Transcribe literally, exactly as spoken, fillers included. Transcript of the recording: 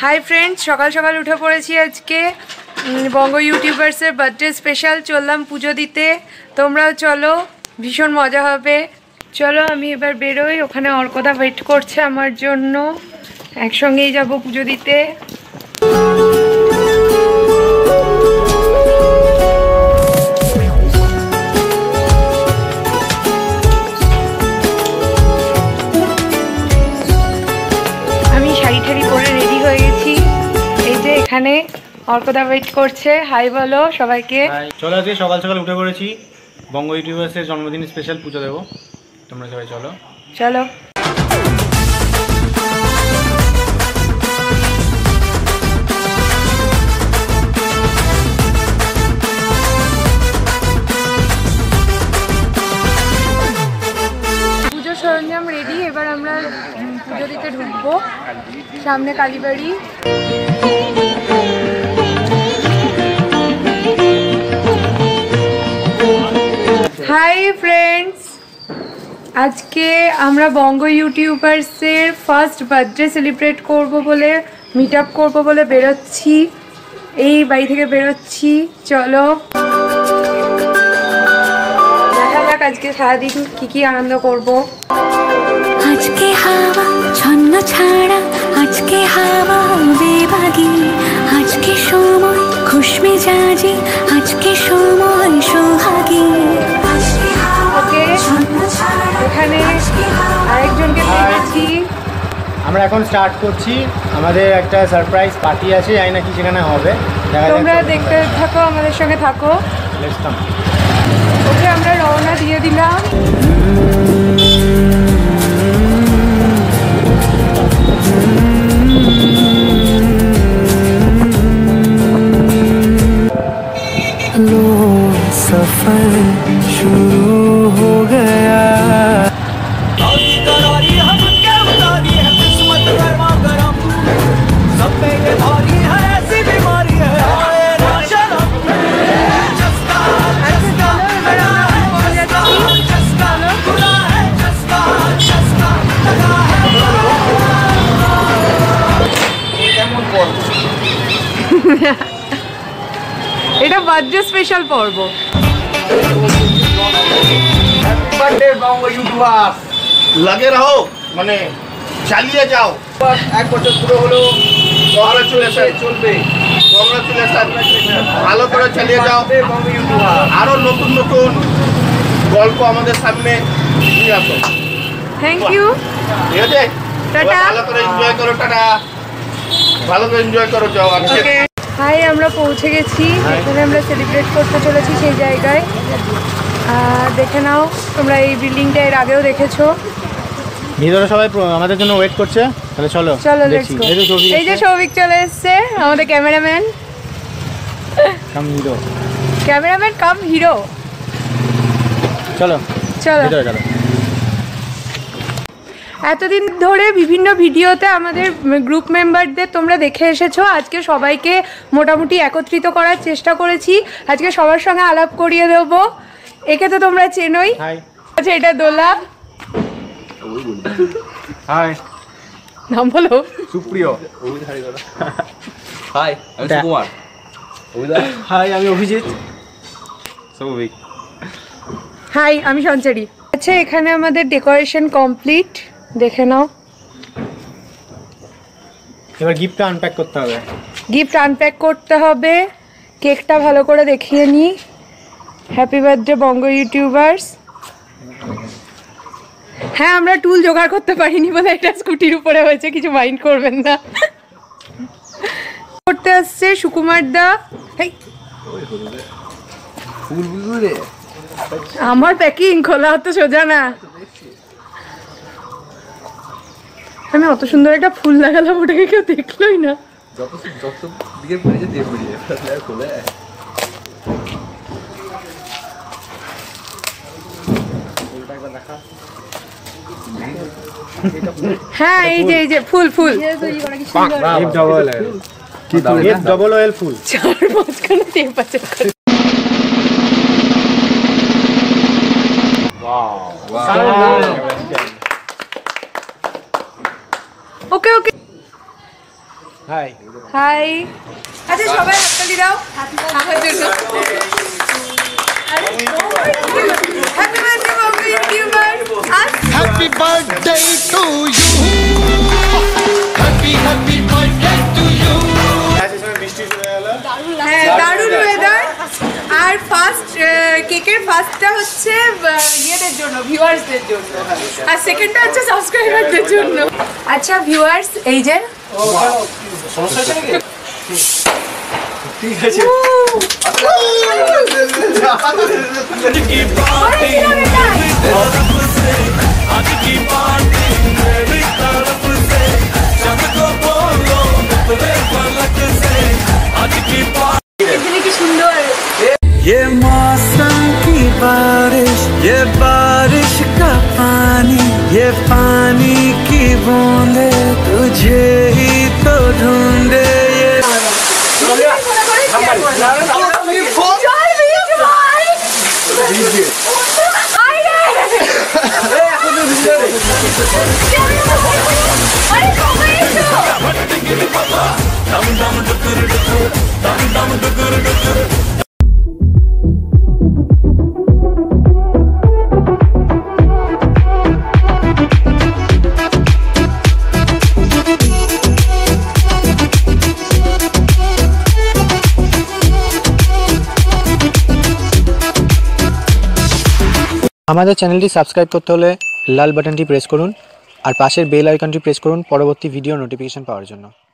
Hi friends सकाल सकाल उठे पड़े आज के बंगो यूट्यूबार्सर बर्थडे स्पेशल चललाम पुजो दीते तोमराओ चलो भीषण मजा होबे। चलो आमी एबार बेरोई ओखाने अर्कदा वेट करछे आमार जोन्नो एक संगेई जाबो पुजो दीते। अर्कदा वेट करछे हाई बोलो सबाइके। चलो आज सकाल सकाल उठे पड़ेছি बंगो ইউটিউবার্সের जन्मदिन स्पेशल पूजा देव तुम्हारा सबाई चलो चलो। पूजो सरंजाम रेडी एबार आमरा पूजो दिते ढुकबो सामने कालीबाड़ी। हाई फ्रेंड्स आज के आम्रा बंगो यूट्यूबार्सের फर्स्ट बर्थडे सेलिब्रेट करबो बोले मीटअप करबो बोले बेरोচ্ছি এই বাড়ি থেকে বেরোচ্ছি। चलो দেখা যাক আজকে সারা দিন কি কি আনন্দ করব। আজকে হাওয়া ছন্ন ছাড়া আজকে হাওয়া বেবাগী আজকে সময় খুশমি জাজি আজকে সময় সোহাগী। আমরা এখন স্টার্ট করছি আমাদের একটা সারপ্রাইজ পার্টি আছে আই নাকি সেখানে হবে তোমরা দেখতে থাকো আমাদের সঙ্গে থাকো। ওকে আমরা রওনা দিয়ে দিলাম। এটা বার্থডে স্পেশাল পর্ব। হ্যাপি বার্থডে বঙ্গো ইউটিউবার্স লাগে রাখো মানে চালিয়ে যাও। এক বছর পুরো হলো কংগ্রাচুলেশন চলবে কংগ্রাচুলেশন ভালো করে চালিয়ে যাও বঙ্গো ইউটিউবার্স আরো নতুন নতুন গল্প আমাদের সামনে নিয়ে আসো। থ্যাংক ইউ ঠিক আছে টাটা ভালো করে এনজয় করো টাটা ভালো করে এনজয় করো যাও আজকে। हाई आमरा पहुँचे गेছি এখানে আমরা সেলিব্রেট করতে চলেছি সেই জায়গায় দেখে নাও তোমরা এই বিল্ডিংটা এর আগেও দেখেছো। ভিতরে সবাই আমাদের জন্য ওয়েট করছে তাহলে চলো চলো লেটস গো। এই যে সৌভিক চলে এসেছে আমাদের cameraman cum hero cameraman cum hero. চলো চলো ভিতরে চলো। এতদিন ধরে বিভিন্ন ভিডিওতে আমাদের গ্রুপ মেম্বারদের তোমরা দেখে এসেছো আজকে সবাইকে মোটামুটি একত্রিত করার চেষ্টা করেছি আজকে সবার সঙ্গে আলাপ করিয়ে দেব। একে তো তোমরা চেনোই আচ্ছা এটা দোলা হাই নাম বলো সুপ্রিয় হাই আমি কুমার হাই আমি অভিজিৎ সৌভিক হাই আমি সঞ্চারী। আচ্ছা এখানে আমাদের ডেকোরেশন কমপ্লিট देखे नाओ এবার গিফট আনপ্যাক করতে হবে গিফট আনপ্যাক করতে হবে কেকটা ভালো করে দেখিয়ে নি। Happy birthday Bongo YouTubers. হ্যাঁ আমরা টুল জোগাড় করতে পারিনি বলে এটা স্কুটির উপরে হয়েছে কিছু মাইন্ড করবেন না। করতে আসছে সুকুমার দা আমার প্যাকিং খোলা হতো সোজা না আমি অত সুন্দর একটা ফুল লাগালাম ওটাকে কেউ দেখলই না। হ্যাঁ এই যে এই যে ফুল ফুল ডবল এল ফুল চার পাঁচখানা তেল পাচ্ছে। ओके ओके हाय हाय अच्छा সবাই হাতটা দি দাও আমার জন্য আরে happy birthday Bongo YouTubers happy birthday to you happy happy birthday to you আজকে সময় বৃষ্টি শুরু হলো হ্যাঁ দারুণ ওয়েদার আর ফার্স্ট কেকের ফার্স্টটা হচ্ছে ইয়েদের জন্য ভিউয়ার্সদের জন্য আর সেকেন্ডটা হচ্ছে সাবস্ক্রাইবারদের জন্য আচ্ছা ভিউয়ার্স এই যে ये मौसम की बारिश ये बारिश का पानी ये पानी की बूंदे तुझे ही तो ढूंढे ये हमारे चैनल की सब्सक्राइब करते होले लाल बटन की प्रेस करुन और पाशे बेल आइकन की प्रेस करुन परवर्ती भिडियो नोटिफिकेशन पावार जोन्नो।